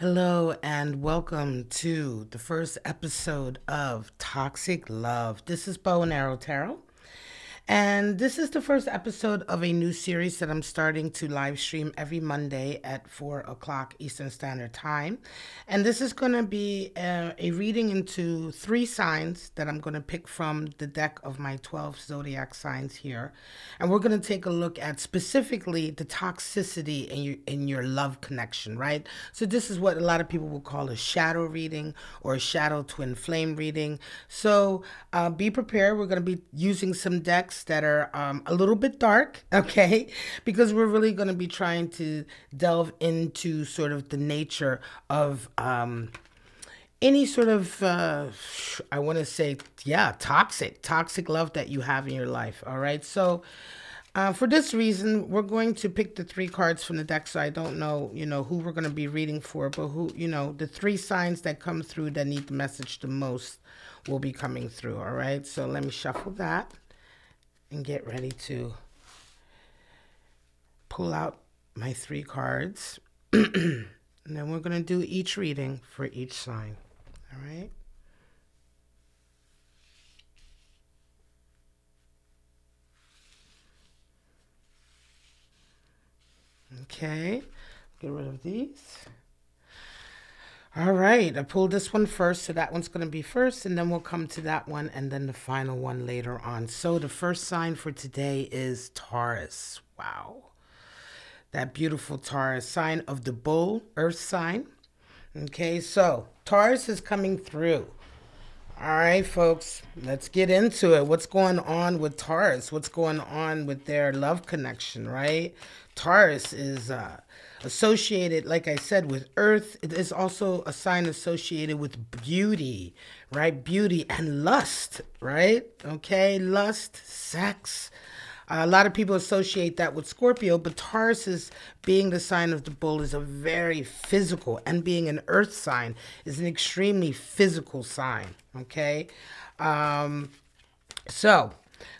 Hello and welcome to the first episode of Toxic Love. This is Bow and Arrow Tarot, and this is the first episode of a new series that I'm starting to live stream every Monday at 4 o'clock Eastern Standard Time. And this is going to be a reading into three signs that I'm going to pick from the deck of my 12 zodiac signs here. And we're going to take a look at specifically the toxicity in your love connection, right? So this is what a lot of people will call a shadow reading or a shadow twin flame reading. So be prepared. We're going to be using some decks that are a little bit dark, okay, because we're really going to be trying to delve into sort of the nature of any sort of, I want to say, yeah, toxic love that you have in your life, all right? So for this reason, we're going to pick the three cards from the deck. So I don't know, you know, who we're going to be reading for, but who, you know, the three signs that come through that need the message the most will be coming through, all right? So let me shuffle that and get ready to pull out my three cards. And then we're going to do each reading for each sign. All right. Okay. Get rid of these. All right, I pulled this one first, so that one's going to be first, and then we'll come to that one and then the final one later on. So the first sign for today is Taurus. Wow. That beautiful Taurus, sign of the bull, earth sign. Okay, so Taurus is coming through. All right, folks, let's get into it. What's going on with Taurus? What's going on with their love connection, right? Taurus is associated, like I said, with earth. It is also a sign associated with beauty, right? Beauty and lust, right? Okay, lust, sex. A lot of people associate that with Scorpio, but Taurus is, being the sign of the bull, is a very physical, and being an earth sign is an extremely physical sign, okay? So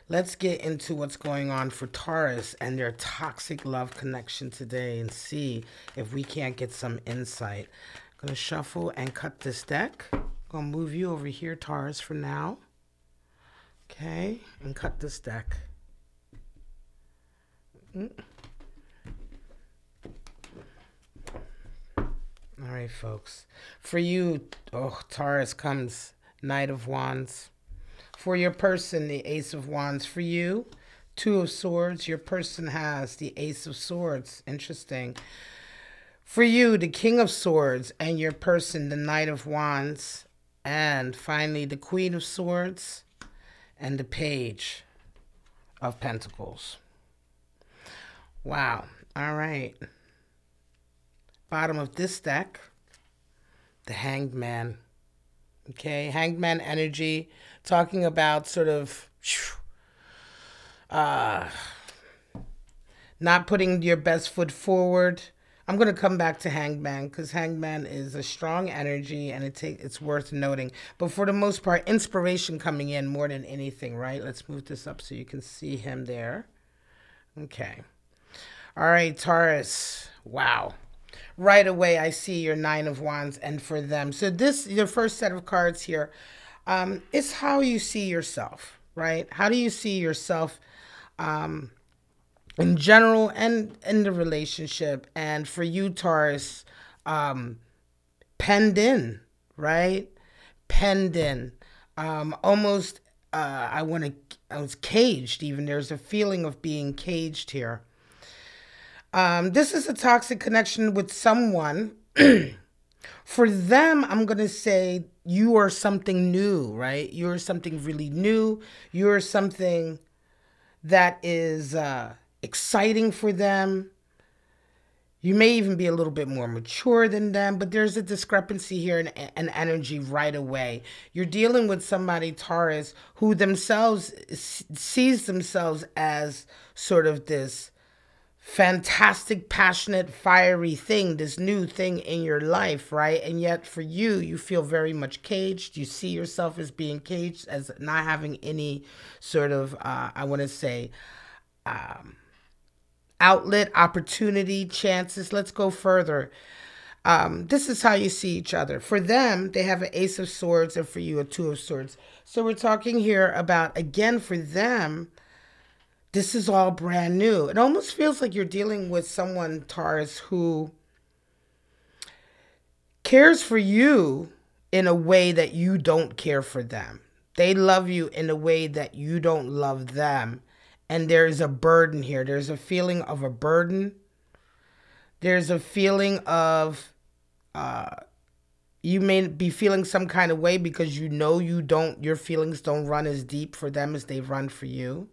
let's get into what's going on for Taurus and their toxic love connection today and see if we can't get some insight. I'm going to shuffle and cut this deck. I'm going to move you over here, Taurus, for now. Okay, and cut this deck. All right, folks, for you, oh, Taurus, comes Knight of Wands. For your person, the Ace of Wands. For you, Two of Swords. Your person has the Ace of Swords. Interesting. For you, the King of Swords, and your person, the Knight of Wands, and finally the Queen of Swords and the Page of Pentacles. Wow. All right. Bottom of this deck, the Hanged Man. Okay. Hanged Man energy, talking about sort of not putting your best foot forward. I'm going to come back to Hanged Man because Hanged Man is a strong energy and it's worth noting. But for the most part, inspiration coming in more than anything, right? Let's move this up so you can see him there. Okay. All right, Taurus. Wow. Right away, I see your Nine of Wands, and for them. So this, your first set of cards here, it's how you see yourself, right? How do you see yourself in general and in the relationship? And for you, Taurus, penned in, right? Penned in. Almost, I was caged even. There's a feeling of being caged here. This is a toxic connection with someone. For them, I'm going to say you are something new, right? You're something really new. You're something that is exciting for them. You may even be a little bit more mature than them, but there's a discrepancy here in energy right away. You're dealing with somebody, Taurus, who themselves sees themselves as sort of this fantastic, passionate, fiery thing, this new thing in your life, right? And yet for you, you feel very much caged. You see yourself as being caged, as not having any sort of, I want to say, outlet, opportunity, chances. Let's go further. This is how you see each other. For them, they have an Ace of Swords, and for you, a Two of Swords. So we're talking here about, again, for them, this is all brand new. It almost feels like you're dealing with someone, Taurus, who cares for you in a way that you don't care for them. They love you in a way that you don't love them. And there is a burden here. There's a feeling of a burden. There's a feeling of you may be feeling some kind of way because you know you don't, your feelings don't run as deep for them as they run for you,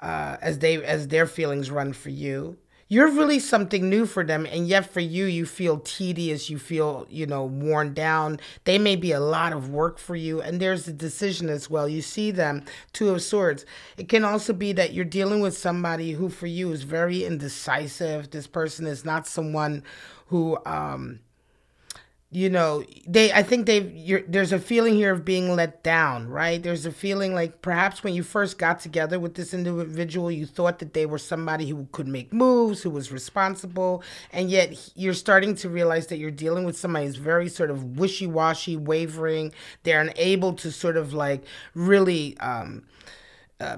as their feelings run for you. You're really something new for them, and yet for you, you feel tedious, you feel, you know, worn down. They may be a lot of work for you, and there's a decision as well. You see them, Two of Swords. It can also be that you're dealing with somebody who for you is very indecisive. This person is not someone who, you know, there's a feeling here of being let down, right? There's a feeling like perhaps when you first got together with this individual, you thought that they were somebody who could make moves, who was responsible. And yet you're starting to realize that you're dealing with somebody who's very sort of wishy-washy, wavering. They're unable to sort of like really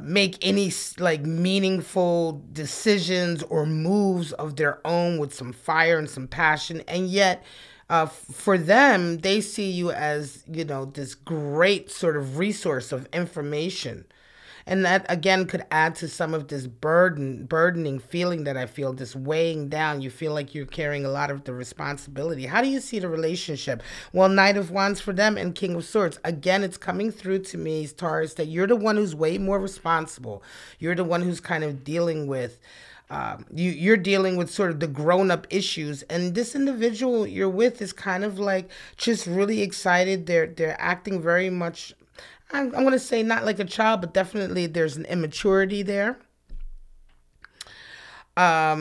make any like meaningful decisions or moves of their own with some fire and some passion. And yet, for them, they see you as, you know, this great sort of resource of information. And that, again, could add to some of this burdening feeling that I feel, this weighing down. You feel like you're carrying a lot of the responsibility. How do you see the relationship? Well, Knight of Wands for them and King of Swords. Again, it's coming through to me, Taurus, that you're the one who's way more responsible. You're the one who's kind of dealing with you're dealing with sort of the grown-up issues, and this individual you're with is kind of like just really excited. They're acting very much, I'm going to say not like a child, but definitely there's an immaturity there. They're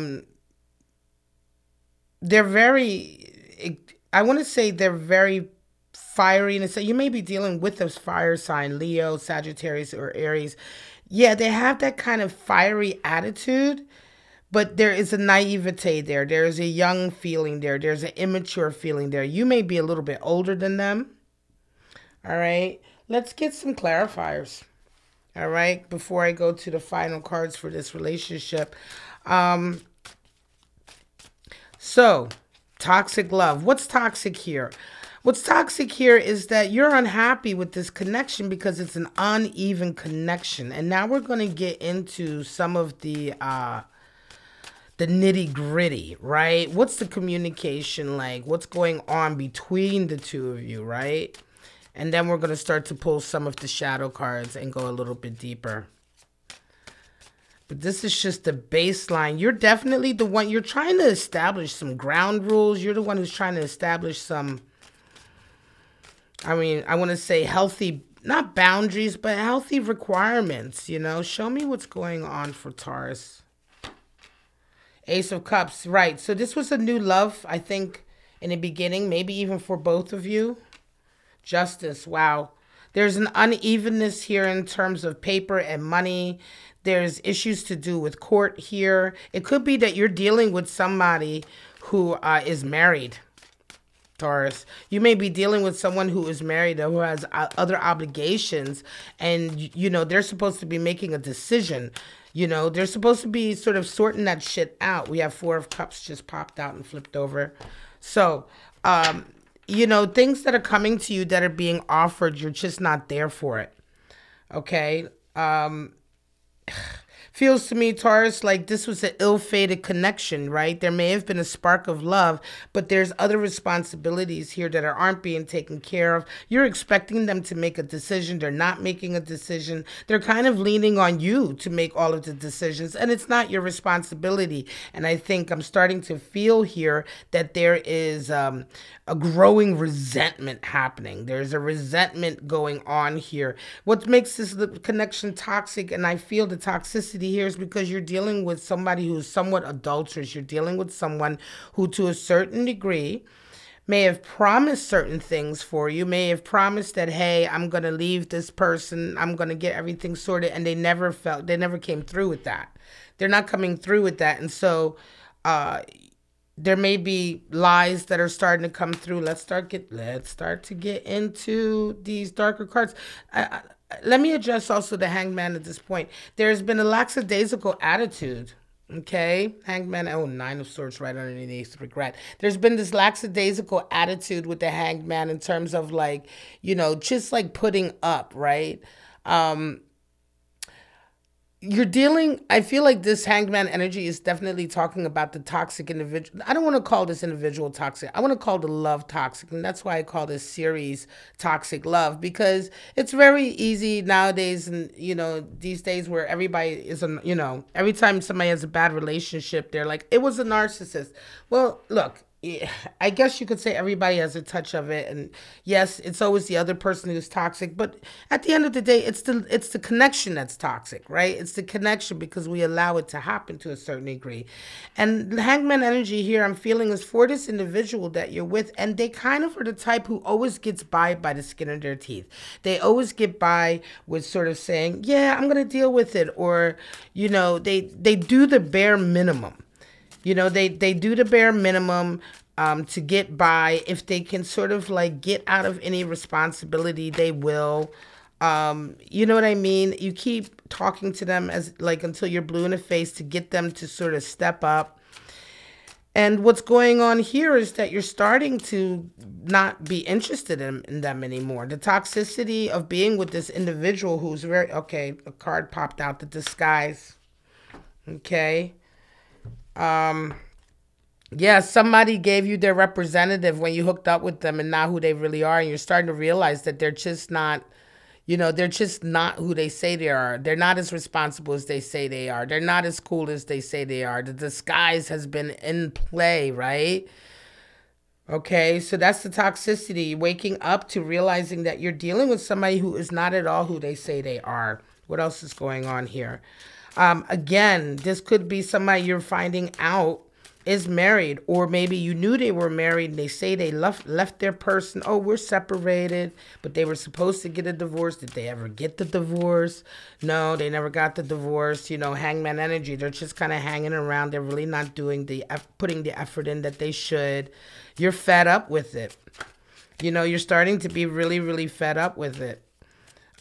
very, I want to say they're very fiery, and so you may be dealing with a fire sign, Leo, Sagittarius, or Aries. Yeah, they have that kind of fiery attitude. But there is a naivete there. There's a young feeling there. There's an immature feeling there. You may be a little bit older than them. All right. Let's get some clarifiers. All right. Before I go to the final cards for this relationship. So, toxic love. What's toxic here? What's toxic here is that you're unhappy with this connection because it's an uneven connection. And now we're going to get into some of the nitty gritty, right? What's the communication like? What's going on between the two of you, right? And then we're going to start to pull some of the shadow cards and go a little bit deeper. But this is just the baseline. You're definitely the one, you're trying to establish some ground rules. You're the one who's trying to establish some, I mean, I want to say healthy, not boundaries, but healthy requirements, you know? Show me what's going on for Taurus. Ace of Cups, right. So this was a new love, I think, in the beginning, maybe even for both of you. Justice, wow. There's an unevenness here in terms of paper and money. There's issues to do with court here. It could be that you're dealing with somebody who is married, Taurus. You may be dealing with someone who is married or who has other obligations, and, you know, they're supposed to be making a decision. You know, they're supposed to be sort of sorting that shit out. We have Four of Cups just popped out and flipped over. So, you know, things that are coming to you that are being offered, you're just not there for it. Okay? Feels to me, Taurus, like this was an ill-fated connection, right? There may have been a spark of love, but there's other responsibilities here that aren't being taken care of. You're expecting them to make a decision. They're not making a decision. They're kind of leaning on you to make all of the decisions, and it's not your responsibility. And I think I'm starting to feel here that there is a growing resentment happening. There's a resentment going on here. What makes this connection toxic, and I feel the toxicity here is because you're dealing with somebody who's somewhat adulterous. You're dealing with someone who, to a certain degree, may have promised certain things for you, may have promised that, hey, I'm going to leave this person, I'm going to get everything sorted, and they never came through with that. They're not coming through with that. And so there may be lies that are starting to come through. Let's start to get into these darker cards. Let me address also the Hangman at this point. There's been a lackadaisical attitude. Okay, Hangman, oh, Nine of Swords right underneath regret. There's been this lackadaisical attitude with the Hangman in terms of like, you know, just like putting up, right? You're dealing, I feel like this Hangman energy is definitely talking about the toxic individual. I don't want to call this individual toxic. I want to call the love toxic. And that's why I call this series Toxic Love, because it's very easy nowadays. And, you know, these days where everybody is, you know, every time somebody has a bad relationship, they're like, it was a narcissist. Well, look, I guess you could say everybody has a touch of it. And yes, it's always the other person who's toxic. But at the end of the day, it's the connection that's toxic, right? It's the connection, because we allow it to happen to a certain degree. And the Hangman energy here I'm feeling is for this individual that you're with. And they kind of are the type who always gets by the skin of their teeth. They always get by with sort of saying, yeah, I'm going to deal with it. Or, you know, they do the bare minimum. You know, they do the bare minimum to get by. If they can sort of like get out of any responsibility, they will. You know what I mean? You keep talking to them as like until you're blue in the face to get them to sort of step up. And what's going on here is that you're starting to not be interested in them anymore. The toxicity of being with this individual who's very, okay, a card popped out, the disguise. Okay. Yeah, somebody gave you their representative when you hooked up with them and not who they really are. And you're starting to realize that they're just not, you know, they're just not who they say they are. They're not as responsible as they say they are. They're not as cool as they say they are. The disguise has been in play, right? Okay, so that's the toxicity, waking up to realizing that you're dealing with somebody who is not at all who they say they are. What else is going on here? Again, this could be somebody you're finding out is married, or maybe you knew they were married and they say they left their person. Oh, we're separated, but they were supposed to get a divorce. Did they ever get the divorce? No, they never got the divorce. You know, Hangman energy, they're just kind of hanging around. They're really not doing putting the effort in that they should. You're fed up with it. You know, you're starting to be really, really fed up with it.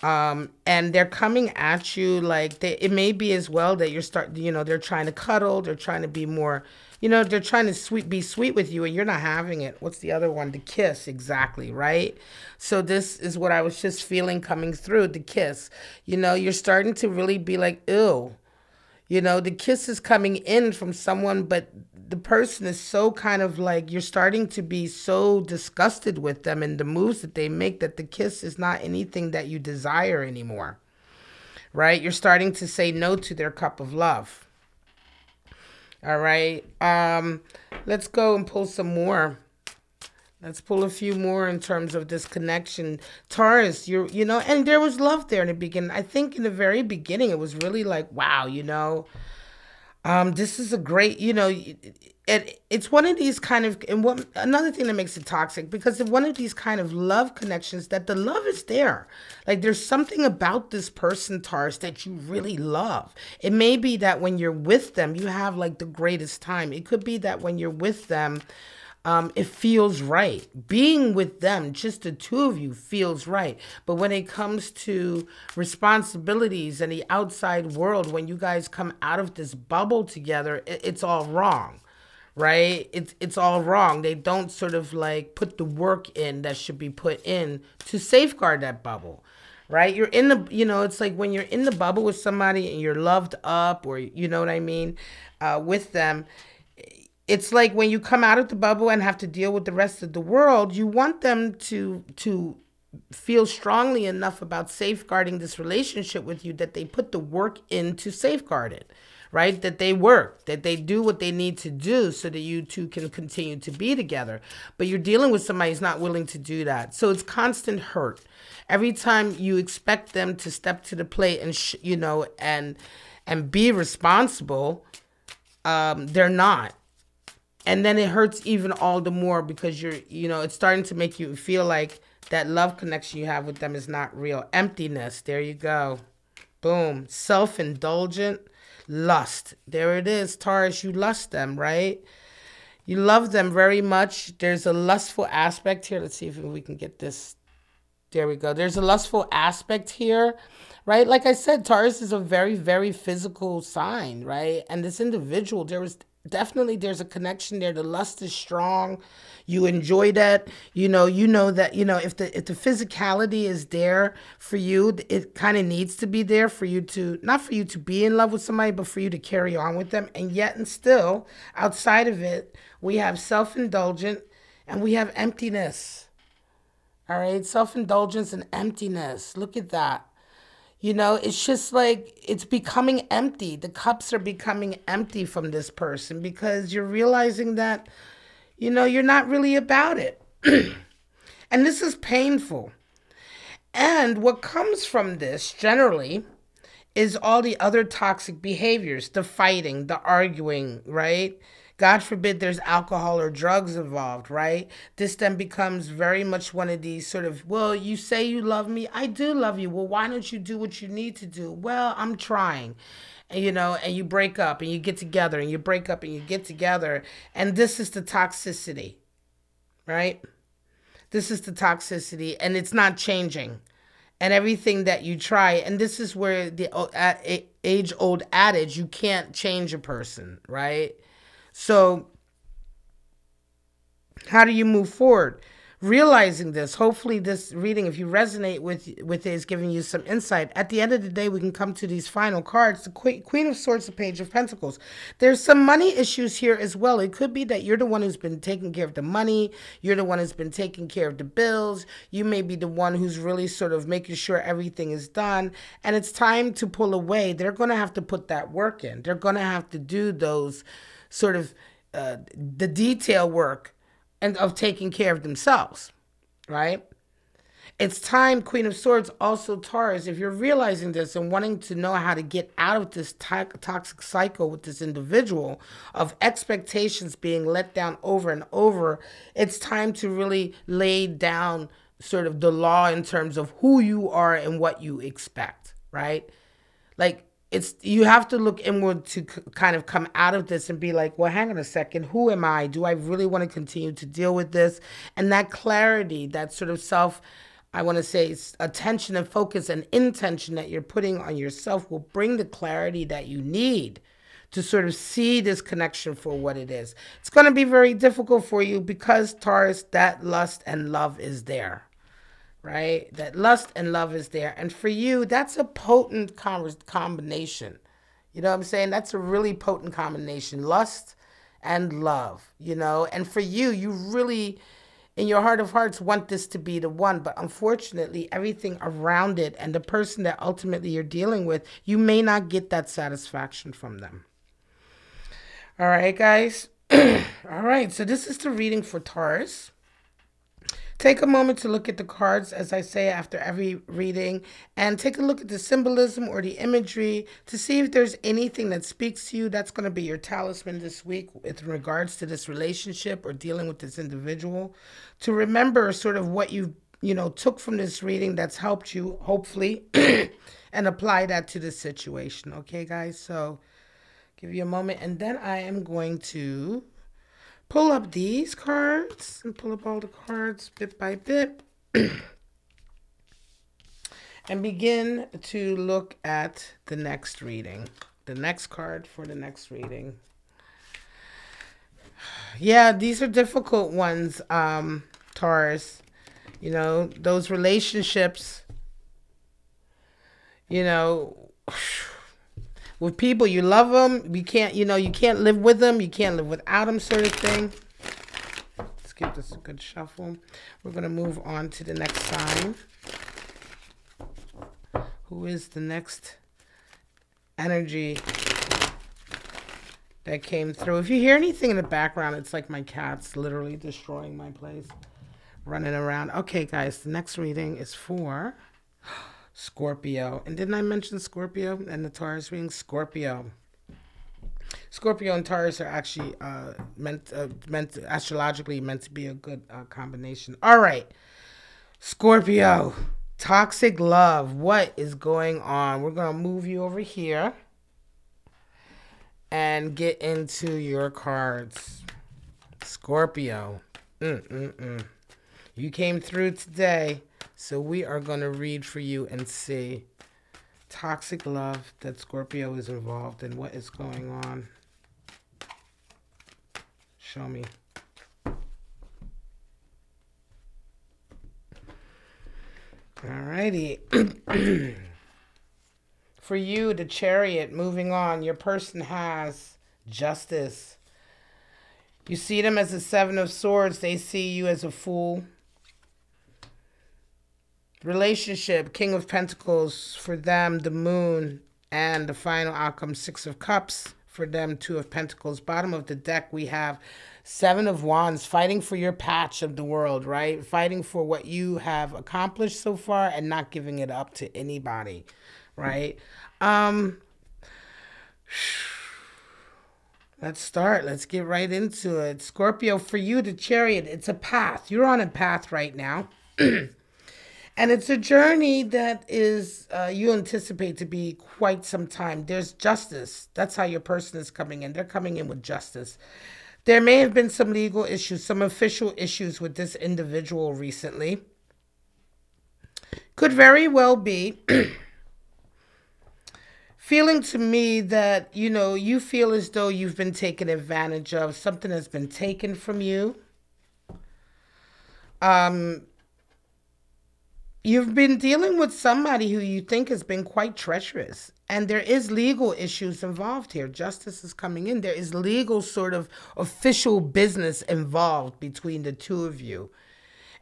And they're coming at you like it may be as well that you're you know, they're trying to cuddle. They're trying to be more, you know, they're trying to be sweet with you and you're not having it. What's the other one? The kiss. Exactly. Right. So this is what I was just feeling coming through, the kiss. You know, you're starting to really be like, ew, you know, the kiss is coming in from someone, but the person is so kind of like, you're starting to be so disgusted with them and the moves that they make that the kiss is not anything that you desire anymore, right? You're starting to say no to their cup of love. All right. Let's go and pull some more. Let's pull a few more in terms of this connection. Taurus, you know, and there was love there in the beginning. I think in the very beginning, it was really like, wow, you know, this is a great, you know, it's one of these kind of, another thing that makes it toxic, because it's one of these kind of love connections that the love is there. Like there's something about this person, Taurus, that you really love. It may be that when you're with them, you have like the greatest time. It could be that when you're with them, it feels right. Being with them, just the two of you, feels right. But when it comes to responsibilities and the outside world, when you guys come out of this bubble together, it's all wrong, right? It's all wrong. They don't sort of like put the work in that should be put in to safeguard that bubble, right? You're in the, you know, it's like when you're in the bubble with somebody and you're loved up, or you know what I mean, with them. It's like when you come out of the bubble and have to deal with the rest of the world, you want them to feel strongly enough about safeguarding this relationship with you that they put the work in to safeguard it, right? That they work, that they do what they need to do so that you two can continue to be together. But you're dealing with somebody who's not willing to do that. So it's constant hurt. Every time you expect them to step to the plate and, you know, and be responsible, they're not. And then it hurts even all the more because you're, you know, it's starting to make you feel like that love connection you have with them is not real. Emptiness. There you go. Boom. Self-indulgent lust. There it is, Taurus. You lust them, right? You love them very much. There's a lustful aspect here. Let's see if we can get this. There we go. There's a lustful aspect here, right? Like I said, Taurus is a very, very physical sign, right? And this individual, there was definitely, there's a connection there. The lust is strong. You enjoy that. You know that, if the physicality is there for you, it kind of needs to be there for you to, not for you to be in love with somebody, but for you to carry on with them. And yet and still, outside of it, we have self-indulgent and we have emptiness. All right. Self-indulgence and emptiness. Look at that. You know, it's just like it's becoming empty. The cups are becoming empty from this person because you're realizing that, you know, you're not really about it. And this is painful. And what comes from this generally is all the other toxic behaviors, the fighting, the arguing, right? God forbid there's alcohol or drugs involved, right? This then becomes very much one of these sort of, well, you say you love me. I do love you. Well, why don't you do what you need to do? Well, I'm trying. And, you know, and you break up and you get together and you break up and you get together. And this is the toxicity, right? This is the toxicity and it's not changing. And everything that you try, and this is where the age-old adage, you can't change a person, right? So how do you move forward? Realizing this, hopefully this reading, if you resonate with it, is giving you some insight. At the end of the day, we can come to these final cards. The Queen of Swords, the Page of Pentacles. There's some money issues here as well. It could be that you're the one who's been taking care of the money. You're the one who's been taking care of the bills. You may be the one who's really sort of making sure everything is done. And it's time to pull away. They're going to have to put that work in. They're going to have to do those sort of the detail work and of taking care of themselves, right? It's time, Queen of Swords, also Taurus, if you're realizing this and wanting to know how to get out of this toxic cycle with this individual of expectations being let down over and over, it's time to really lay down sort of the law in terms of who you are and what you expect, right? Like, you have to look inward to kind of come out of this and be like, well, hang on a second. Who am I? Do I really want to continue to deal with this? And that clarity, that sort of self, I want to say attention and focus and intention that you're putting on yourself will bring the clarity that you need to sort of see this connection for what it is. It's going to be very difficult for you because Taurus, that lust and love is there. Right? That lust and love is there. And for you, that's a potent combination. You know what I'm saying? That's a really potent combination. Lust and love, you know? And for you, you really, in your heart of hearts, want this to be the one. But unfortunately, everything around it and the person that ultimately you're dealing with, you may not get that satisfaction from them. All right, guys? All right. So this is the reading for Taurus. Take a moment to look at the cards, as I say, after every reading, and take a look at the symbolism or the imagery to see if there's anything that speaks to you. That's going to be your talisman this week with regards to this relationship or dealing with this individual. To remember sort of what you took from this reading that's helped you, hopefully, and apply that to this situation. Okay, guys? So give you a moment, and then I am going to pull up these cards and pull up all the cards bit by bit and begin to look at the next reading, the next card for the next reading. Yeah, these are difficult ones, Taurus. You know, those relationships, you know, with people, you love them. You can't, you know, you can't live with them. You can't live without them, sort of thing. Let's give this a good shuffle. We're going to move on to the next sign. Who is the next energy that came through? If you hear anything in the background, it's like my cat's literally destroying my place, running around. Okay, guys, the next reading is for Scorpio. And didn't I mention Scorpio and the Taurus reading? Scorpio. Scorpio and Taurus are actually astrologically meant to be a good combination. All right. Scorpio. Toxic love. What is going on? We're going to move you over here and get into your cards. Scorpio. You came through today, so we are going to read for you and see toxic love that Scorpio is involved in. What is going on? Show me. Alrighty. For you, the Chariot, moving on, your person has justice. You see them as the Seven of Swords. They see you as a fool. Relationship, King of Pentacles. For them, the Moon. And the final outcome, Six of Cups. For them, Two of Pentacles. Bottom of the deck, we have Seven of Wands, fighting for your patch of the world, right? Fighting for what you have accomplished so far and not giving it up to anybody, right? Let's start. Let's get right into it. Scorpio, for you, the Chariot, it's a path. You're on a path right now. And it's a journey that is, you anticipate to be quite some time. There's justice. That's how your person is coming in. They're coming in with justice. There may have been some legal issues, some official issues with this individual recently. Could very well be. Feeling to me that, you know, you feel as though you've been taken advantage of. Something has been taken from you. You've been dealing with somebody who you think has been quite treacherous. And there is legal issues involved here. Justice is coming in. There is legal sort of official business involved between the two of you.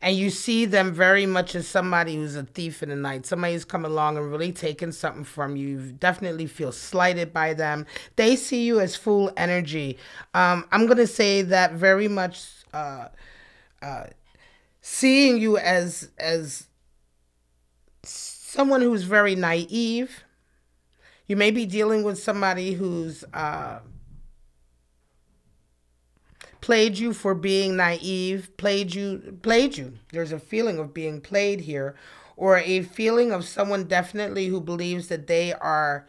And you see them very much as somebody who's a thief in the night. Somebody who's come along and really taken something from you. You definitely feel slighted by them. They see you as fool energy. I'm going to say that very much seeing you as someone who's very naive. You may be dealing with somebody who's played you for being naive, played you. There's a feeling of being played here, or a feeling of someone definitely who believes that they are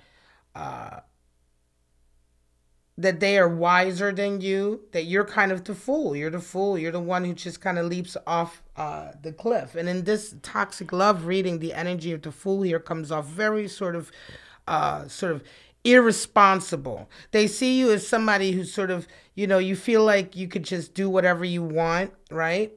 wiser than you, that you're kind of the fool. You're the fool. You're the one who just kind of leaps off the cliff. And in this toxic love reading, the energy of the fool here comes off very sort of irresponsible. They see you as somebody who sort of, you know, you feel like you could just do whatever you want, right?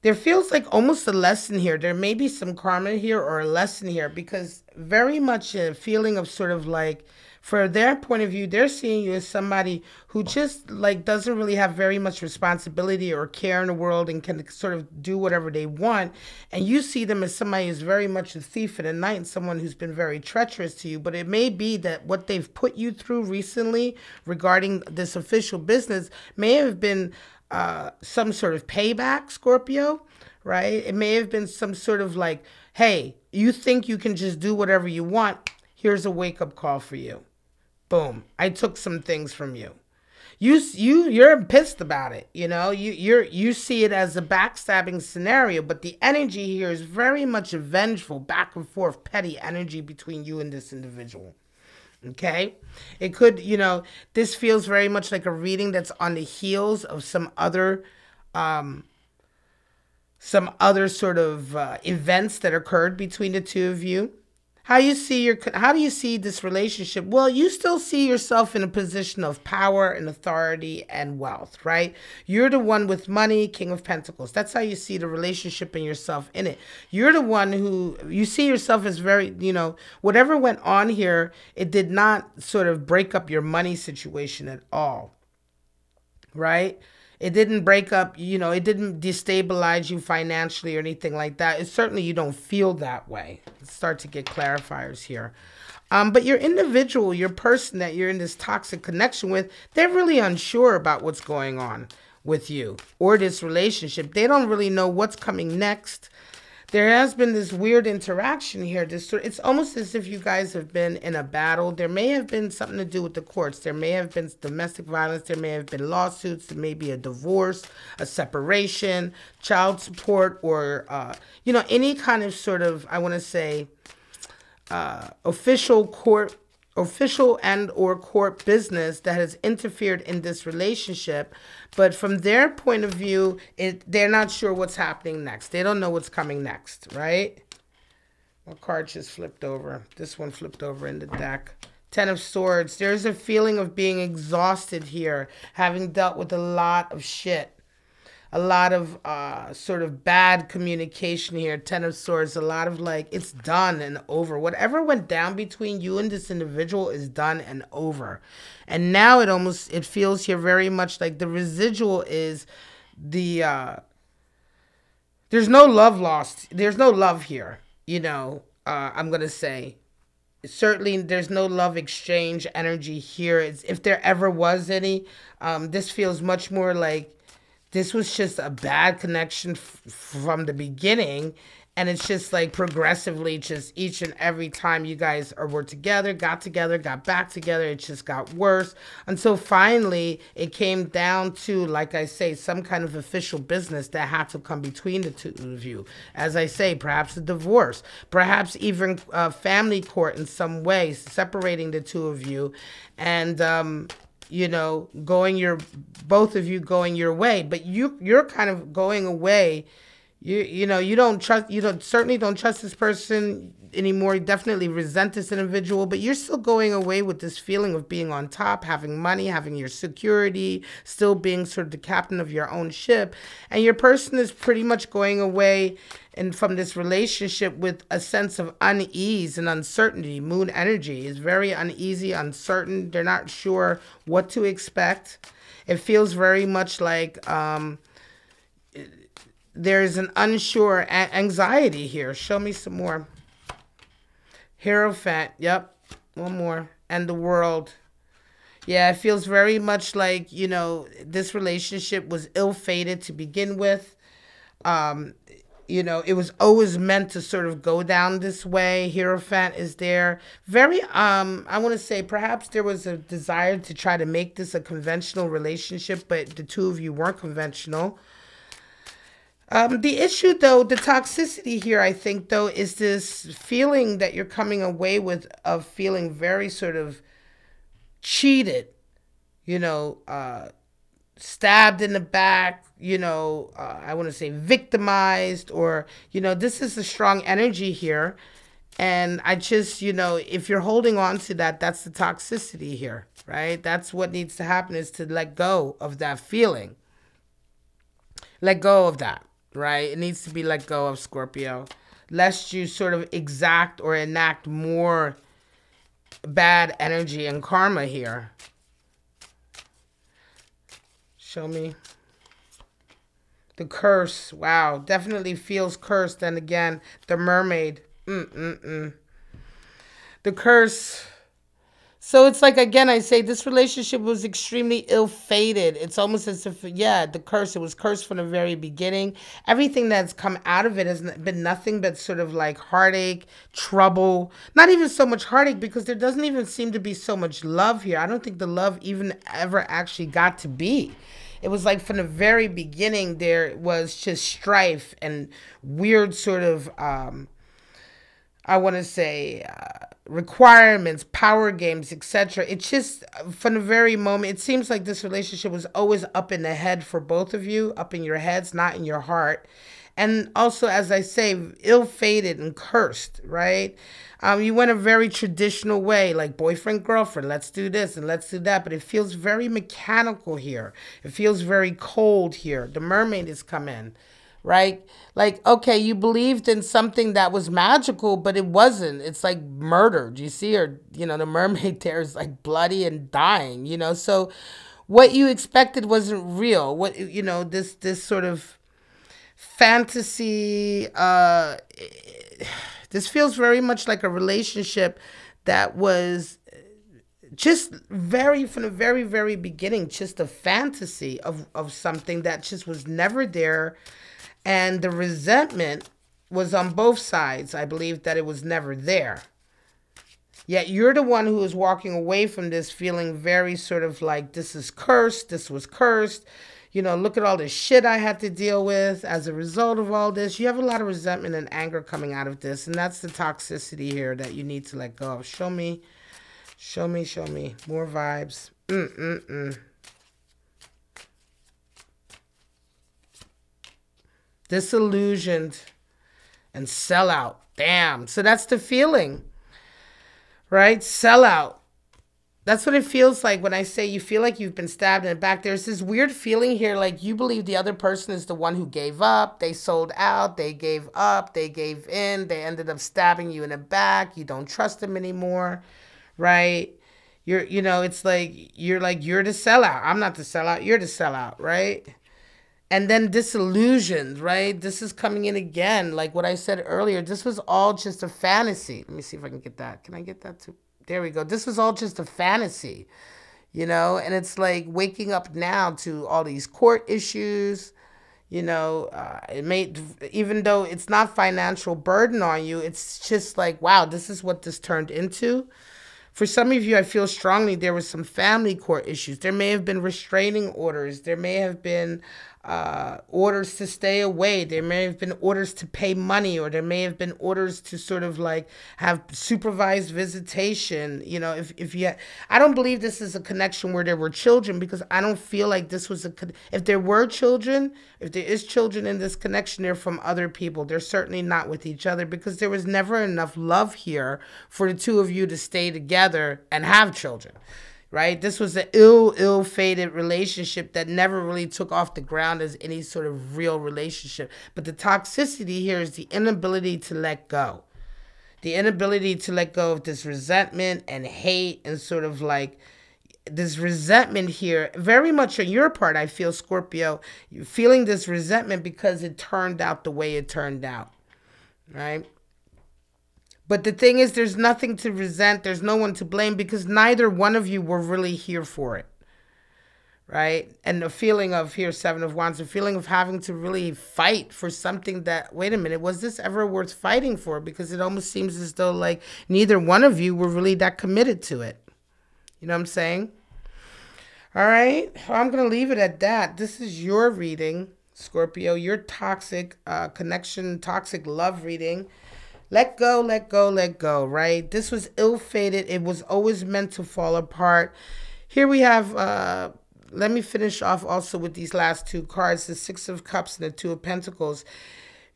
There feels like almost a lesson here. There may be some karma here or a lesson here, because very much a feeling of sort of like, for their point of view, they're seeing you as somebody who just like doesn't really have very much responsibility or care in the world and can sort of do whatever they want. And you see them as somebody who's very much a thief in the night and someone who's been very treacherous to you. But it may be that what they've put you through recently regarding this official business may have been some sort of payback, Scorpio, right? It may have been some sort of like, hey, you think you can just do whatever you want. Here's a wake-up call for you. Boom. I took some things from you. You're pissed about it. You know, you see it as a backstabbing scenario, but the energy here is very much a vengeful back and forth petty energy between you and this individual. Okay. It could, you know, this feels very much like a reading that's on the heels of some other sort of events that occurred between the two of you. How do you see this relationship? Well, you still see yourself in a position of power and authority and wealth, right? You're the one with money, King of Pentacles. That's how you see the relationship and yourself in it. You're the one who, you see yourself as very, you know, whatever went on here, it did not sort of break up your money situation at all, right? It didn't break up, you know, it didn't destabilize you financially or anything like that. It's certainly you don't feel that way. Let's start to get clarifiers here. But your individual, your person that you're in this toxic connection with, they're really unsure about what's going on with you or this relationship. They don't really know what's coming next. There has been this weird interaction here. It's almost as if you guys have been in a battle. There may have been something to do with the courts. There may have been domestic violence. There may have been lawsuits. There may be a divorce, a separation, child support, or, you know, any kind of sort of, I want to say, official court official and or court business that has interfered in this relationship. But from their point of view, they're not sure what's happening next. They don't know what's coming next, right? What card just flipped over? This one flipped over in the deck. 10 of Swords. There's a feeling of being exhausted here, having dealt with a lot of shit. A lot of sort of bad communication here. 10 of Swords, a lot of like, it's done and over. Whatever went down between you and this individual is done and over. And now it almost, it feels here very much like the residual is the, there's no love lost. There's no love here, you know, I'm going to say. Certainly, there's no love exchange energy here. It's, if there ever was any, this feels much more like this was just a bad connection from the beginning, and it's just like progressively, just each and every time you guys were together, got back together, it just got worse. Until finally, it came down to, like I say, some kind of official business that had to come between the two of you. As I say, perhaps a divorce, perhaps even family court in some way, separating the two of you, and you know, going your, both of you going your way, but you're kind of going away. You know, you don't trust, you don't, certainly don't trust this person anymore. You definitely resent this individual, but you're still going away with this feeling of being on top, having money, having your security, still being sort of the captain of your own ship. And your person is pretty much going away and from this relationship with a sense of unease and uncertainty. Moon energy is very uneasy, uncertain. They're not sure what to expect. It feels very much like there's an unsure anxiety here. Show me some more. Hierophant. Yep. One more. And the World. Yeah, it feels very much like, you know, this relationship was ill-fated to begin with. You know, it was always meant to sort of go down this way. Hierophant is there. Very, I want to say perhaps there was a desire to try to make this a conventional relationship, but the two of you weren't conventional. The issue, though, the toxicity here, I think, though, is this feeling that you're coming away with of feeling very sort of cheated, you know, stabbed in the back, you know, I want to say victimized, or, you know, this is a strong energy here. And I just, you know, if you're holding on to that, that's the toxicity here, right? That's what needs to happen, is to let go of that feeling. Let go of that. Right? It needs to be let go of, Scorpio, lest you sort of exact or enact more bad energy and karma here. Show me. The Curse. Wow. Definitely feels cursed. And again, the Mermaid. The Curse. So it's like, again, I say this relationship was extremely ill-fated. It's almost as if, yeah, the curse, it was cursed from the very beginning. Everything that's come out of it has been nothing but sort of like heartache, trouble, not even so much heartache, because there doesn't even seem to be so much love here. I don't think the love even ever actually got to be. It was like from the very beginning, there was just strife and weird sort of, I want to say, requirements, power games, etc. It's just from the very moment, it seems like this relationship was always up in the head for both of you, up in your heads, not in your heart. And also, as I say, ill-fated and cursed, right? You went a very traditional way, like boyfriend, girlfriend, let's do this and let's do that. But it feels very mechanical here. It feels very cold here. The Mermaid has come in. Right? Like, okay, you believed in something that was magical, but it wasn't. It's like murdered, you see, or, you know, the Mermaid there is like bloody and dying, you know? So what you expected wasn't real. What, you know, this sort of fantasy, this feels very much like a relationship that was just very, from the very, very beginning, just a fantasy of something that just was never there. And the resentment was on both sides. I believe that it was never there. Yet you're the one who is walking away from this feeling very sort of like, this is cursed, this was cursed. You know, look at all this shit I had to deal with as a result of all this. You have a lot of resentment and anger coming out of this. And that's the toxicity here that you need to let go of. Show me, Show me more vibes. Disillusioned and sellout. Damn. So that's the feeling, right? Sellout. That's what it feels like when I say you feel like you've been stabbed in the back. There's this weird feeling here, like you believe the other person is the one who gave up. They sold out. They gave up. They gave in. They ended up stabbing you in the back. You don't trust them anymore, right? You're, you know, it's like, you're the sellout. I'm not the sellout. You're the sellout, right? And then disillusioned, right? This is coming in again. Like what I said earlier, this was all just a fantasy. Let me see if I can get that. Can I get that too? There we go. This was all just a fantasy, you know? And it's like waking up now to all these court issues, you know? It may, even though it's not financial burden on you, it's just like, wow, this is what this turned into. For some of you, I feel strongly there was some family court issues. There may have been restraining orders. There may have been orders to stay away. There may have been orders to pay money, or there may have been orders to sort of like have supervised visitation. You know, if you had, I don't believe this is a connection where there were children, because I don't feel like this was a, if there were children, if there is children in this connection, they're from other people. They're certainly not with each other, because there was never enough love here for the two of you to stay together and have children. Right? This was an ill-fated relationship that never really took off the ground as any sort of real relationship. But the toxicity here is the inability to let go. The inability to let go of this resentment and hate, and sort of like this resentment here, very much on your part, I feel, Scorpio, you're feeling this resentment because it turned out the way it turned out. Right? But the thing is, there's nothing to resent. There's no one to blame, because neither one of you were really here for it, right? And the feeling of here, Seven of Wands, the feeling of having to really fight for something that, wait a minute, was this ever worth fighting for? Because it almost seems as though like neither one of you were really that committed to it. You know what I'm saying? All right, well, I'm going to leave it at that. This is your reading, Scorpio, your toxic connection, toxic love reading. Let go, let go, let go, right? This was ill-fated. It was always meant to fall apart. Here we have, let me finish off also with these last two cards, the Six of Cups and the Two of Pentacles.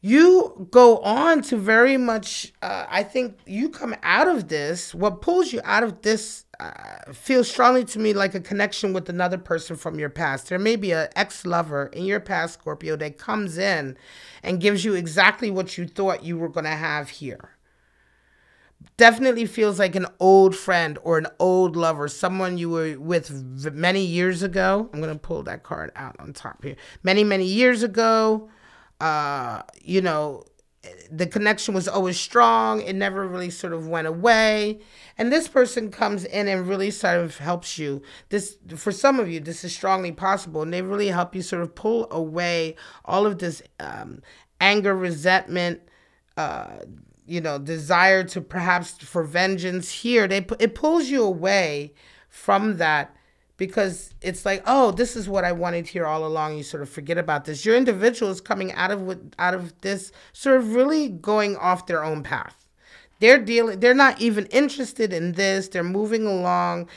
You go on to very much, I think you come out of this, what pulls you out of this feels strongly to me like a connection with another person from your past. There may be an ex-lover in your past, Scorpio, that comes in and gives you exactly what you thought you were going to have here. Definitely feels like an old friend or an old lover, someone you were with many years ago. I'm going to pull that card out on top here. Many, many years ago. You know, the connection was always strong. It never really sort of went away. And this person comes in and really sort of helps you. This, for some of you, this is strongly possible. And they really help you sort of pull away all of this anger, resentment, you know, desire to perhaps for vengeance here. It pulls you away from that. Because it's like, oh, this is what I wanted here all along. You sort of forget about this. Your individual is coming out of this sort of really going off their own path. They're not even interested in this. They're moving along.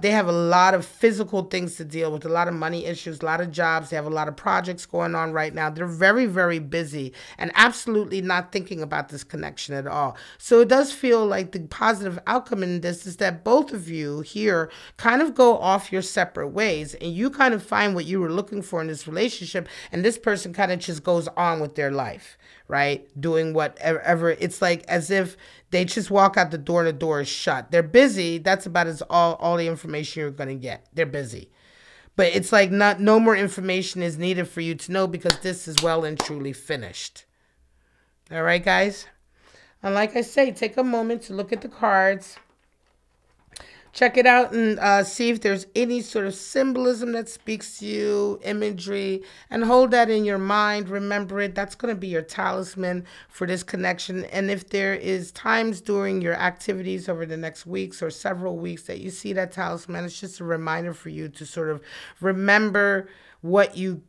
They have a lot of physical things to deal with, a lot of money issues, a lot of jobs. They have a lot of projects going on right now. They're very, very busy and absolutely not thinking about this connection at all. So it does feel like the positive outcome in this is that both of you here kind of go off your separate ways, and you kind of find what you were looking for in this relationship, and this person kind of just goes on with their life, right? Doing whatever. It's like as if they just walk out the door is shut. They're busy. That's about as all the information you're going to get. They're busy. But it's like no more information is needed for you to know, because this is well and truly finished. All right, guys? And like I say, take a moment to look at the cards. Check it out and see if there's any sort of symbolism that speaks to you, imagery, and hold that in your mind. Remember it. That's going to be your talisman for this connection. And if there is times during your activities over the next weeks or several weeks that you see that talisman, it's just a reminder for you to sort of remember what you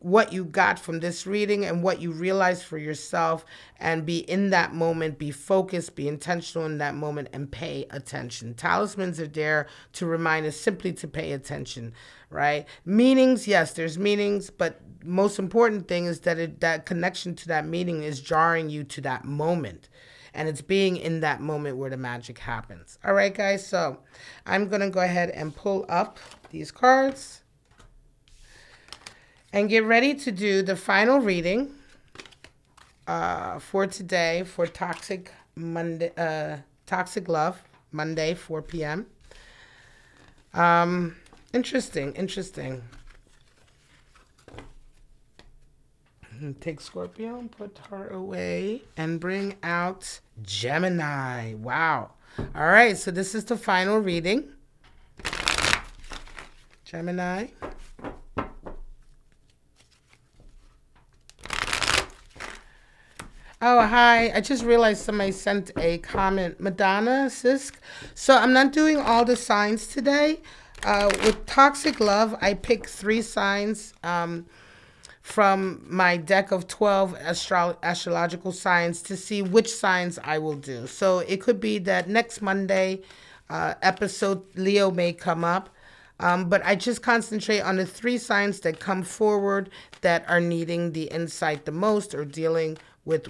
got from this reading and what you realized for yourself, and be in that moment, be focused, be intentional in that moment, and pay attention. Talismans are there to remind us simply to pay attention, right? Meanings, yes, there's meanings, but most important thing is that that connection to that meaning is jarring you to that moment. And it's being in that moment where the magic happens. All right, guys, so I'm going to go ahead and pull up these cards and get ready to do the final reading for today, for Toxic Love Monday, 4 p.m. Interesting. Take Scorpio and put her away and bring out Gemini. Wow. All right, so this is the final reading. Gemini. Oh, hi. I just realized somebody sent a comment. Madonna, Sisk. So I'm not doing all the signs today. With Toxic Love, I pick 3 signs from my deck of 12 astrological signs to see which signs I will do. So it could be that next Monday episode, Leo may come up, but I just concentrate on the 3 signs that come forward that are needing the insight the most or dealing with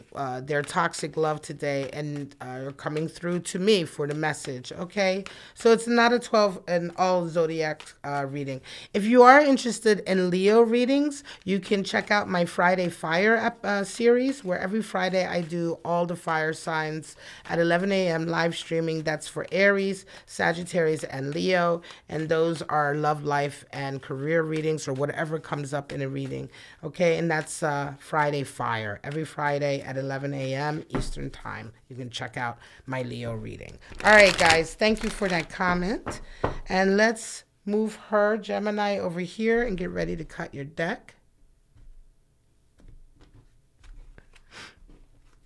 their toxic love today and are coming through to me for the message, okay? So it's not a 12 and all zodiac reading. If you are interested in Leo readings, you can check out my Friday Fire series, where every Friday I do all the fire signs at 11 a.m. live streaming. That's for Aries, Sagittarius, and Leo, and those are love, life, and career readings or whatever comes up in a reading, okay? And that's Friday Fire, every Friday at 11 a.m. Eastern Time. You can check out my Leo reading. All right, guys, thank you for that comment. And let's move her, Gemini, over here and get ready to cut your deck.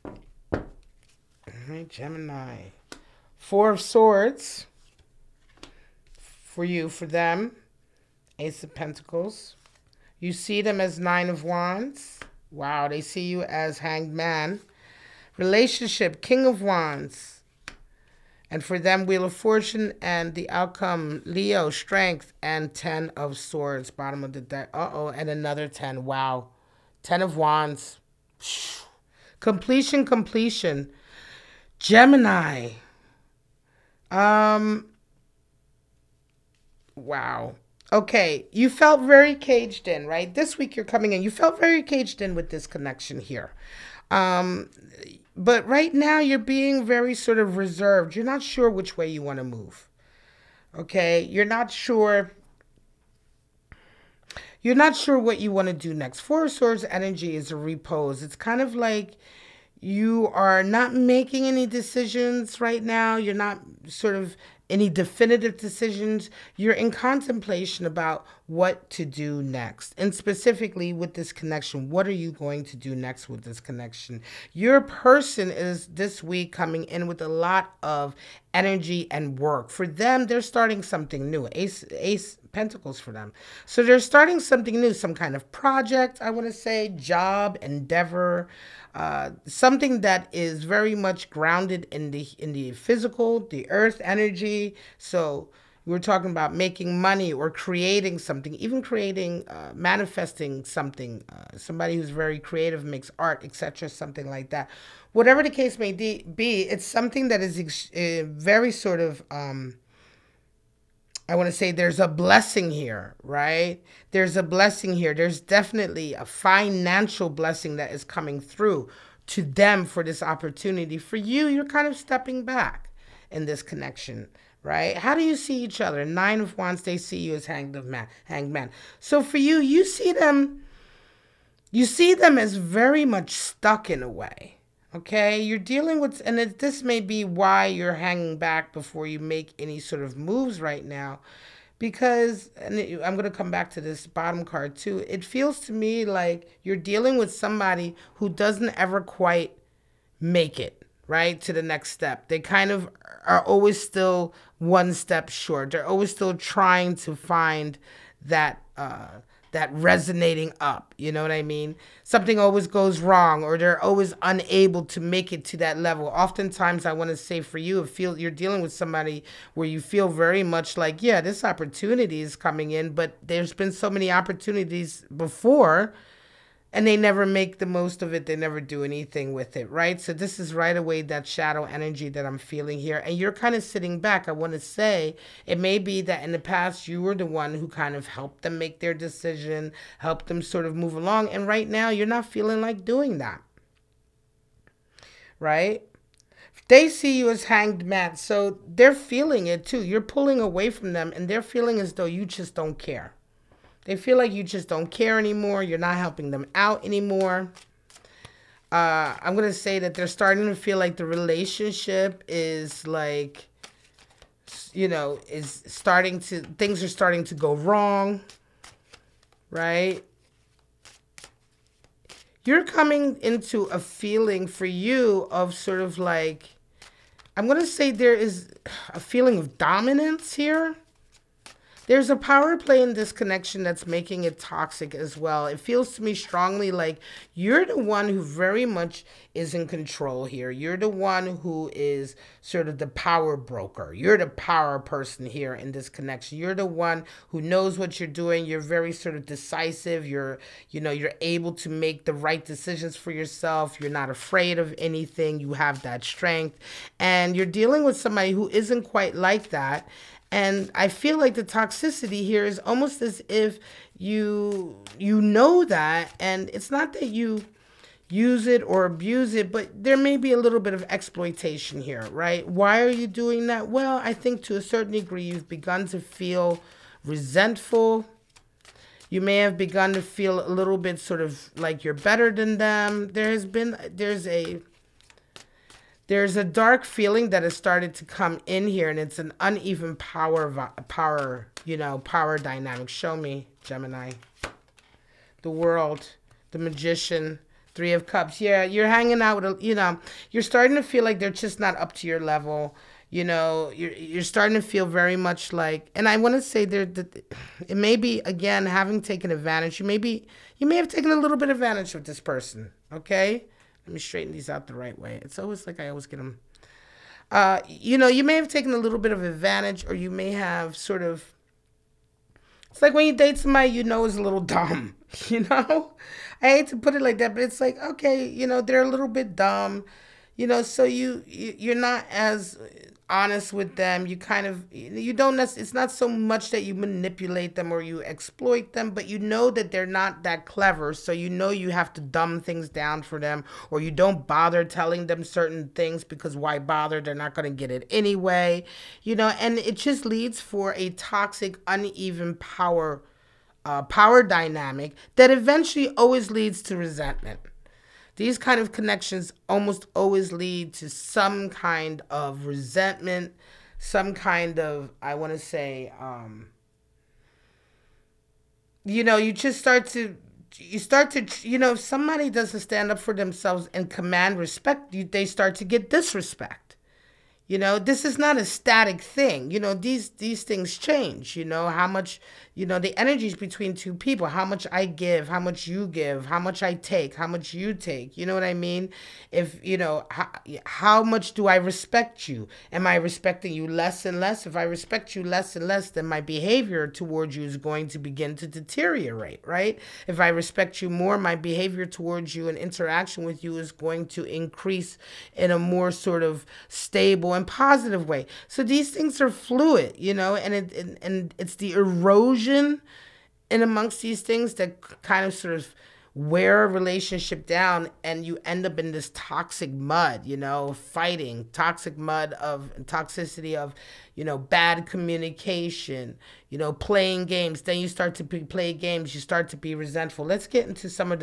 All right, Gemini. 4 of Swords for you, for them. Ace of Pentacles. You see them as 9 of Wands. Wow, they see you as Hanged Man. Relationship, King of Wands. And for them, Wheel of Fortune and the outcome, Leo, Strength, and 10 of Swords, bottom of the deck. Uh-oh, and another 10. Wow. 10 of Wands. Completion. Gemini. Wow. Okay, you felt very caged in, right? This week you're coming in. You felt very caged in with this connection here. But right now you're being very sort of reserved. You're not sure which way you want to move. Okay, you're not sure. You're not sure what you want to do next. 4 of Swords energy is a repose. It's kind of like you are not making any decisions right now. You're not sort of any definitive decisions. You're in contemplation about what to do next. And specifically with this connection, what are you going to do next with this connection? Your person is this week coming in with a lot of energy and work. For them, they're starting something new. Ace Pentacles for them. So they're starting something new, some kind of project, I want to say, job, endeavor, something that is very much grounded in the physical, the earth energy. So we're talking about making money or creating something, even creating, manifesting something, somebody who's very creative, makes art, etc., something like that. Whatever the case may be, it's something that is very sort of, I want to say there's a blessing here, right? There's a blessing here. There's definitely a financial blessing that is coming through to them for this opportunity. For you, you're kind of stepping back in this connection, right? How do you see each other? 9 of Wands, they see you as Hanged Man. So for you, you see them as very much stuck in a way. Okay, you're dealing with, and this may be why you're hanging back before you make any sort of moves right now, because, and I'm going to come back to this bottom card too, it feels to me like you're dealing with somebody who doesn't ever quite make it, right, to the next step. They kind of are always still one step short. They're always still trying to find that that resonating up. You know what I mean? Something always goes wrong, or they're always unable to make it to that level. Oftentimes, I want to say for you, if you're dealing with somebody where you feel very much like, yeah, this opportunity is coming in, but there's been so many opportunities before, and they never make the most of it. They never do anything with it, right? So this is right away that shadow energy that I'm feeling here. And you're kind of sitting back. I want to say it may be that in the past, you were the one who kind of helped them make their decision, helped them sort of move along. And right now, you're not feeling like doing that, right? They see you as hanged man, so they're feeling it too. You're pulling away from them, and they're feeling as though you just don't care. They feel like you just don't care anymore. You're not helping them out anymore. I'm going to say that they're starting to feel like the relationship is like, you know, is starting to, things are starting to go wrong, right? You're coming into a feeling for you of sort of like, I'm going to say there is a feeling of dominance here. There's a power play in this connection that's making it toxic as well. It feels to me strongly like you're the one who very much is in control here. You're the one who is sort of the power broker. You're the power person here in this connection. You're the one who knows what you're doing. You're very sort of decisive. You're, you know, you're able to make the right decisions for yourself. You're not afraid of anything. You have that strength. And you're dealing with somebody who isn't quite like that. And I feel like the toxicity here is almost as if you know that, and it's not that you use it or abuse it, but there may be a little bit of exploitation here, right? Why are you doing that? Well, I think to a certain degree, you've begun to feel resentful. You may have begun to feel a little bit sort of like you're better than them. There's a dark feeling that has started to come in here, and it's an uneven power dynamic. Show me, Gemini. The World, the Magician, Three of Cups. Yeah, you're hanging out with, you know, you're starting to feel like they're just not up to your level. You know, you're starting to feel very much like, and I want to say it may be, again, having taken advantage. You may have taken a little bit of advantage of this person, okay? Let me straighten these out the right way. It's always like I always get them. You know, you may have taken a little bit of advantage, or you may have sort of, it's like when you date somebody you know is a little dumb, you know? I hate to put it like that, but it's like, okay, you know, they're a little bit dumb, you know, so you're not as honest with them. You kind of, you don't necessarily, it's not so much that you manipulate them or you exploit them, but you know that they're not that clever. So you know you have to dumb things down for them, or you don't bother telling them certain things because why bother? They're not going to get it anyway, you know, and it just leads for a toxic, uneven power dynamic that eventually always leads to resentment. These kind of connections almost always lead to some kind of resentment, some kind of, I want to say, you know, you just start to, you know, if somebody doesn't stand up for themselves and command respect, they start to get disrespect. You know, this is not a static thing. You know, these things change, you know, how much, you know, the energies between two people, how much I give, how much you give, how much I take, how much you take. You know what I mean? If, you know, how much do I respect you? Am I respecting you less and less? If I respect you less and less, then my behavior towards you is going to begin to deteriorate, right? If I respect you more, my behavior towards you and interaction with you is going to increase in a more sort of stable and positive way. So these things are fluid, you know, and it's the erosion in amongst these things that kind of sort of wear a relationship down, and you end up in this toxic mud, you know, fighting, toxic mud of toxicity of, you know, bad communication, you know, playing games. Then you start to play games, you start to be resentful. Let's get into some of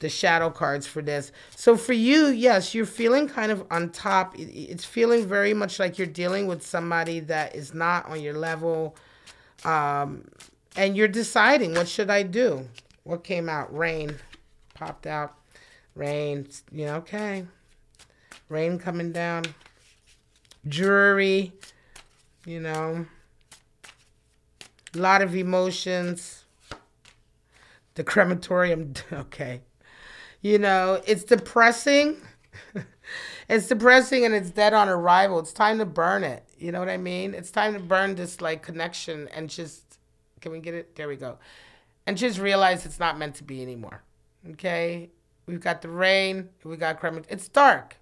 the shadow cards for this. So for you, yes, you're feeling kind of on top. It's feeling very much like you're dealing with somebody that is not on your level. And you're deciding, what should I do? What came out? Rain popped out. Rain, you know, okay. Rain coming down. Jury, you know, a lot of emotions. the crematorium. Okay. You know, it's depressing. It's depressing and it's dead on arrival. It's time to burn it. You know what I mean? It's time to burn this like connection and just, can we get it? There we go. And just realize it's not meant to be anymore. Okay. We've got the rain. We got crematorium. It's dark.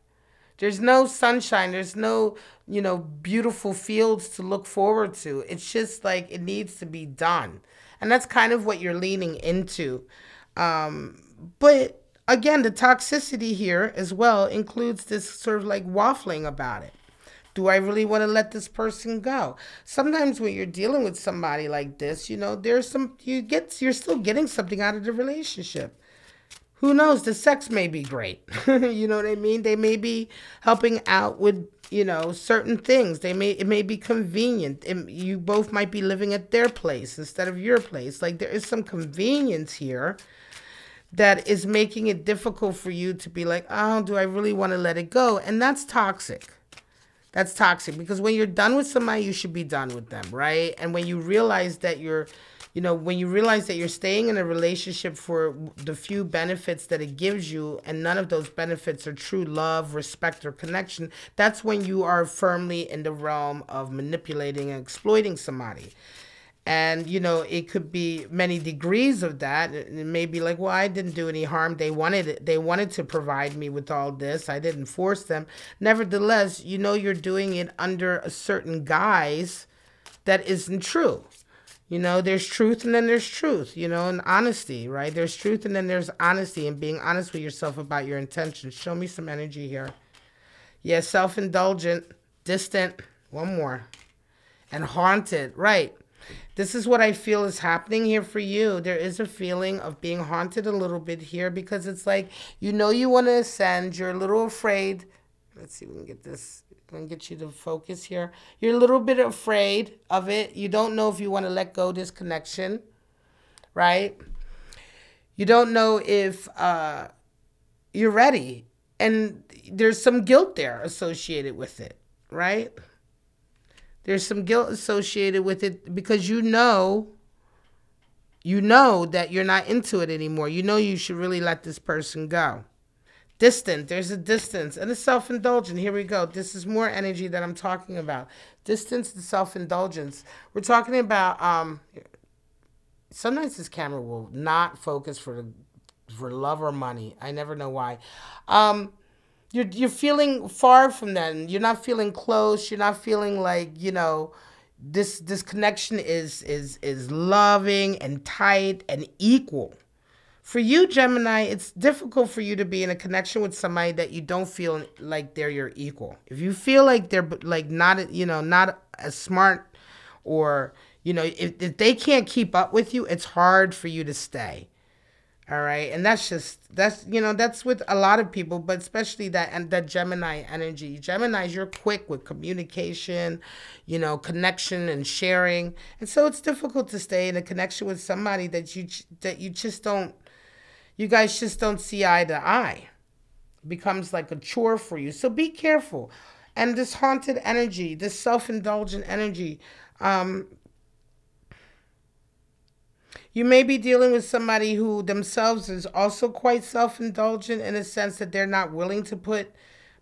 There's no sunshine. There's no, you know, beautiful fields to look forward to. It's just like it needs to be done. And that's kind of what you're leaning into. But again, the toxicity here as well includes this sort of like waffling about it. Do I really want to let this person go? Sometimes when you're dealing with somebody like this, you know, there's some, you're still getting something out of the relationship. Who knows? The sex may be great. You know what I mean? They may be helping out with, you know, certain things. It may be convenient. You both might be living at their place instead of your place. Like there is some convenience here that is making it difficult for you to be like, oh, do I really want to let it go? And that's toxic. That's toxic because when you're done with somebody, you should be done with them, right? And when you realize that you're, you know, when you realize that you're staying in a relationship for the few benefits that it gives you and none of those benefits are true love, respect, or connection, that's when you are firmly in the realm of manipulating and exploiting somebody. And, you know, it could be many degrees of that. It may be like, well, I didn't do any harm. They wanted it. They wanted to provide me with all this. I didn't force them. Nevertheless, you know, you're doing it under a certain guise that isn't true. You know, there's truth and then there's truth, you know, and honesty, right? There's truth and then there's honesty and being honest with yourself about your intentions. Show me some energy here. Yeah, self-indulgent, distant, one more, and haunted, right? This is what I feel is happening here for you. There is a feeling of being haunted a little bit here because it's like, you know, you want to ascend. You're a little afraid. Let's see if we can get this. I'm going to get you to focus here. You're a little bit afraid of it. You don't know if you want to let go of this connection, right? You don't know if you're ready. And there's some guilt there associated with it, right? There's some guilt associated with it because you know that you're not into it anymore. You know you should really let this person go. Distant, there's a distance and a self-indulgent. Here we go. This is more energy that I'm talking about. Distance and self-indulgence. We're talking about, sometimes this camera will not focus for love or money. I never know why. You're feeling far from them. You're not feeling close. You're not feeling like, you know, this connection is loving and tight and equal. For you, Gemini, it's difficult for you to be in a connection with somebody that you don't feel like they're your equal. If you feel like they're like not, you know, not as smart or, you know, if they can't keep up with you, it's hard for you to stay. All right. And that's just, that's, you know, that's with a lot of people, but especially that, and that Gemini energy. Geminis, you're quick with communication, you know, connection and sharing. And so it's difficult to stay in a connection with somebody that you just don't, you guys just don't see eye to eye. It becomes like a chore for you. So be careful. And this haunted energy, this self-indulgent energy, you may be dealing with somebody who themselves is also quite self-indulgent in a sense that they're not willing to put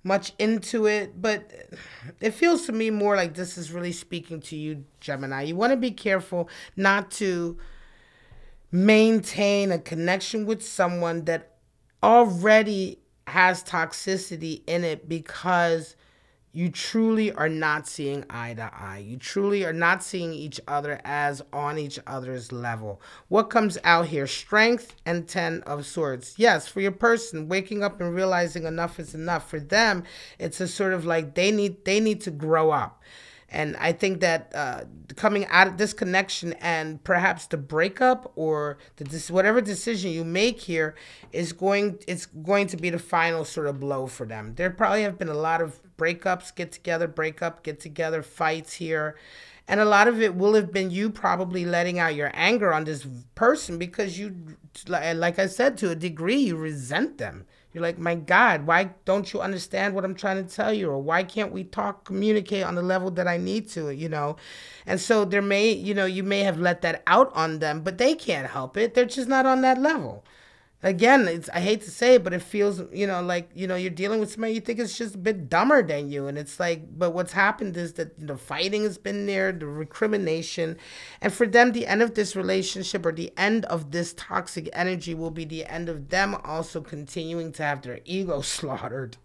much into it. But it feels to me more like this is really speaking to you, Gemini. You want to be careful not to maintain a connection with someone that already has toxicity in it because you truly are not seeing eye to eye. You truly are not seeing each other as on each other's level. What comes out here? Strength and 10 of Swords. Yes, for your person, waking up and realizing enough is enough. For them, it's a sort of like they need to grow up. And I think that coming out of this connection and perhaps the breakup or whatever decision you make here is going to be the final sort of blow for them. There probably have been a lot of breakups, get together, breakup, get together, fights here. And a lot of it will have been you probably letting out your anger on this person because you, like I said, to a degree, you resent them. You're like, my God, why don't you understand what I'm trying to tell you? Or why can't we talk, communicate on the level that I need to, you know? And so there may, you know, you may have let that out on them, but they can't help it. They're just not on that level. Again, it's, I hate to say it, but it feels, you know, like, you know, you're dealing with somebody you think is just a bit dumber than you. And it's like, but what's happened is that the fighting has been there, the recrimination. And for them, the end of this relationship or the end of this toxic energy will be the end of them also continuing to have their ego slaughtered.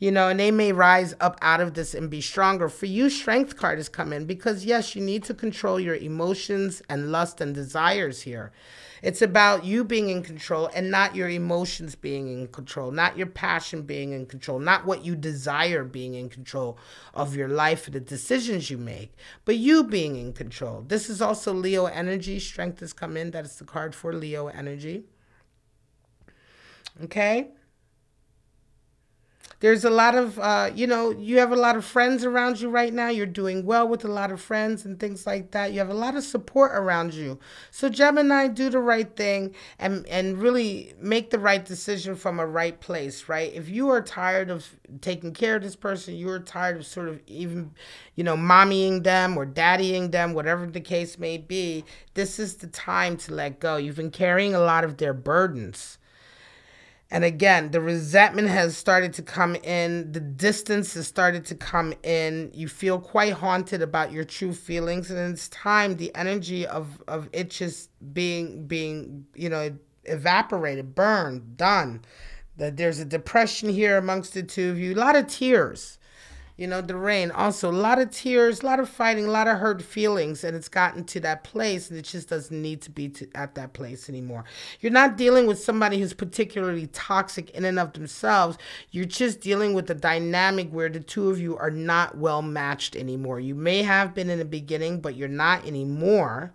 You know, and they may rise up out of this and be stronger. For you, strength card has come in because, yes, you need to control your emotions and lust and desires here. It's about you being in control and not your emotions being in control, not your passion being in control, not what you desire being in control of your life and the decisions you make, but you being in control. This is also Leo energy. Strength has come in. That is the card for Leo energy. Okay? There's a lot of, you know, you have a lot of friends around you right now. You're doing well with a lot of friends and things like that. You have a lot of support around you. So Gemini, do the right thing and really make the right decision from a right place, right? If you are tired of taking care of this person, you are tired of sort of even, you know, mommying them or daddying them, whatever the case may be, this is the time to let go. You've been carrying a lot of their burdens. And again, the resentment has started to come in. The distance has started to come in. You feel quite haunted about your true feelings. And it's time, the energy of it just being, you know, evaporated, burned, done. That there's a depression here amongst the two of you. A lot of tears. You know, the rain also, a lot of tears, a lot of fighting, a lot of hurt feelings. And it's gotten to that place and it just doesn't need to be at that place anymore. You're not dealing with somebody who's particularly toxic in and of themselves. You're just dealing with a dynamic where the two of you are not well matched anymore. You may have been in the beginning, but you're not anymore.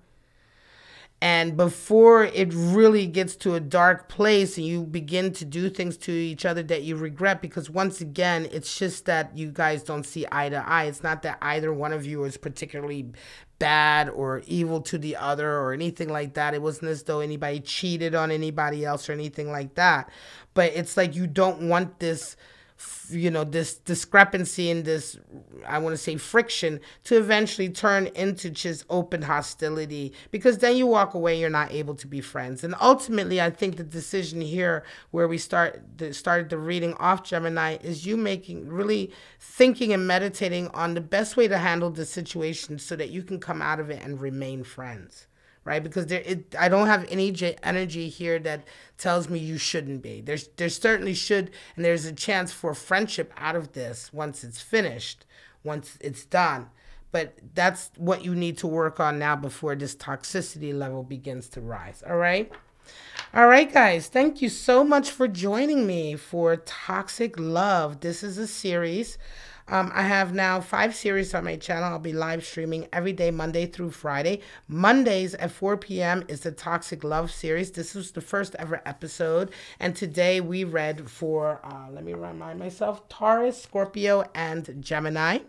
And before it really gets to a dark place and you begin to do things to each other that you regret, because once again, it's just that you guys don't see eye to eye. It's not that either one of you is particularly bad or evil to the other or anything like that. It wasn't as though anybody cheated on anybody else or anything like that. But it's like you don't want this, you know, this discrepancy and this, I want to say friction, to eventually turn into just open hostility, because then you walk away, you're not able to be friends. And ultimately, I think the decision here where we started the reading off, Gemini, is you really thinking and meditating on the best way to handle the situation so that you can come out of it and remain friends. Right? Because I don't have any energy here that tells me you shouldn't be. There certainly should, and there's a chance for friendship out of this once it's finished, once it's done. But that's what you need to work on now before this toxicity level begins to rise. All right? All right, guys. Thank you so much for joining me for Toxic Love. This is a series. I have now 5 series on my channel. I'll be live streaming every day, Monday through Friday. Mondays at 4 p.m. is the Toxic Love series. This was the first ever episode. And today we read for, let me remind myself, Taurus, Scorpio, and Gemini.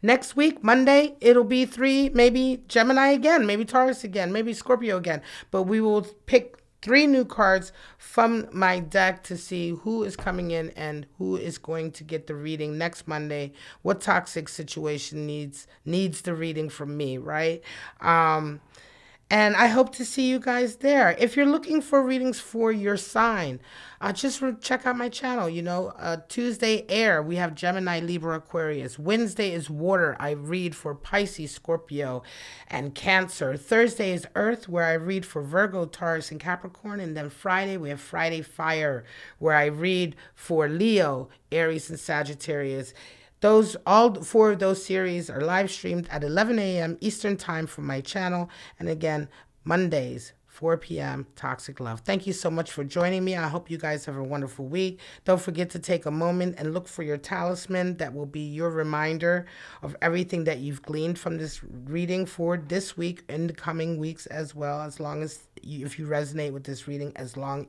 Next week, Monday, it'll be 3, maybe Gemini again, maybe Taurus again, maybe Scorpio again. But we will pick 3 new cards from my deck to see who is coming in and who is going to get the reading next Monday, what toxic situation needs the reading from me, right? And I hope to see you guys there. If you're looking for readings for your sign, just check out my channel. You know, Tuesday, air, we have Gemini, Libra, Aquarius. Wednesday is water. I read for Pisces, Scorpio, and Cancer. Thursday is earth, where I read for Virgo, Taurus, and Capricorn. And then Friday, we have Friday fire, where I read for Leo, Aries, and Sagittarius. Those, all 4 of those series are live streamed at 11 a.m. Eastern time from my channel. And again, Mondays, 4 p.m., Toxic Love. Thank you so much for joining me. I hope you guys have a wonderful week. Don't forget to take a moment and look for your talisman. That will be your reminder of everything that you've gleaned from this reading for this week and the coming weeks as well, as long as if you resonate with this reading, as long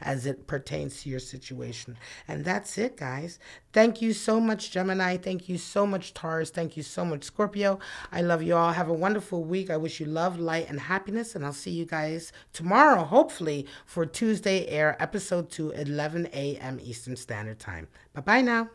as it pertains to your situation. And that's it, guys. Thank you so much, Gemini. Thank you so much, Taurus. Thank you so much, Scorpio. I love you all. Have a wonderful week. I wish you love, light, and happiness, and I'll see you guys tomorrow, hopefully, for Tuesday Air, episode 2, 11 a.m. Eastern Standard Time. Bye-bye now.